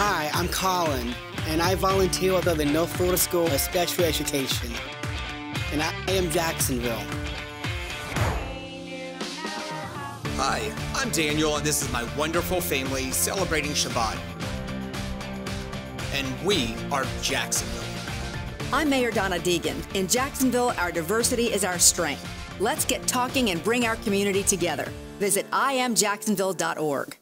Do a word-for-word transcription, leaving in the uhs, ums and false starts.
Hi, I'm Colin, and I volunteer with the North Florida School of Special Education, and I am Jacksonville. Hi, I'm Daniel, and this is my wonderful family celebrating Shabbat. And we are Jacksonville. I'm Mayor Donna Deegan. In Jacksonville, our diversity is our strength. Let's get talking and bring our community together. Visit I am Jacksonville dot org.